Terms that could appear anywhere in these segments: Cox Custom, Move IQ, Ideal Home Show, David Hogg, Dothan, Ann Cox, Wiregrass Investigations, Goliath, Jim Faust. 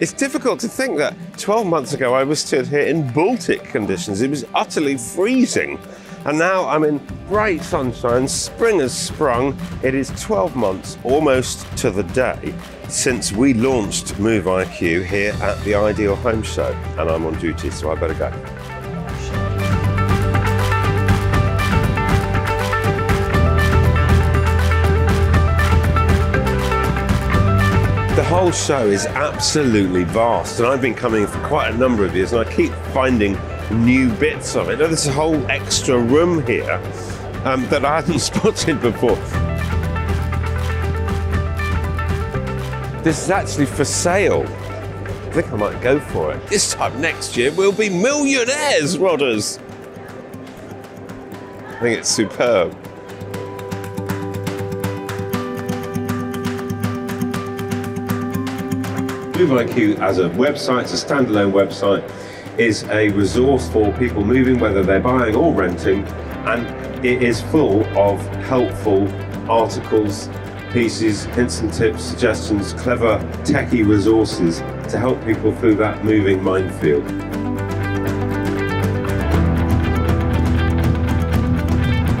It's difficult to think that 12 months ago I was stood here in Baltic conditions. It was utterly freezing. And now I'm in bright sunshine, spring has sprung. It is 12 months, almost to the day, since we launched Move IQ here at the Ideal Home Show. And I'm on duty, so I better go. The whole show is absolutely vast, and I've been coming for quite a number of years, and I keep finding new bits of it. Now, there's a whole extra room here that I hadn't spotted before. This is actually for sale. I think I might go for it. This time next year, we'll be millionaires, Rodders. I think it's superb. Move IQ as a website, it's a standalone website, is a resource for people moving, whether they're buying or renting, and it is full of helpful articles, pieces, hints and tips, suggestions, clever, techie resources to help people through that moving minefield.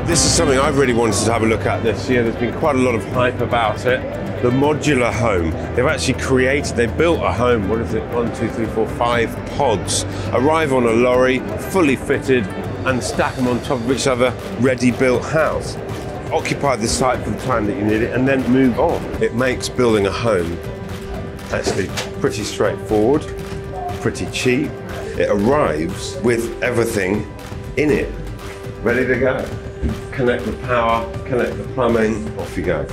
This is something I've really wanted to have a look at this year. There's been quite a lot of hype about it. The modular home. They've actually created, they've built a home, what is it, 1, 2, 3, 4, 5 pods. Arrive on a lorry, fully fitted, and stack them on top of each other, ready-built house. Occupy the site for the time that you need it, and then move on. It makes building a home actually pretty straightforward, pretty cheap. It arrives with everything in it. Ready to go. Connect the power, connect the plumbing, off you go.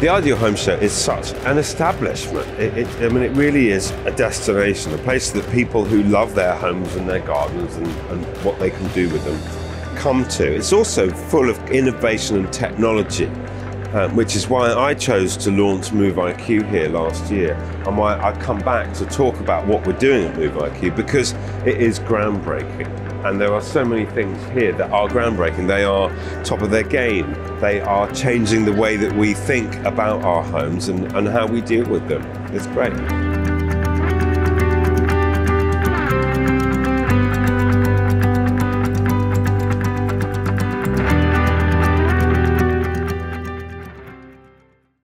The Ideal Home Show is such an establishment. I mean, it really is a destination, a place that people who love their homes and their gardens and what they can do with them come to. It's also full of innovation and technology, which is why I chose to launch Move IQ here last year, and why I've come back to talk about what we're doing at Move IQ, because it is groundbreaking. And there are so many things here that are groundbreaking. They are top of their game. They are changing the way that we think about our homes and how we deal with them. It's great.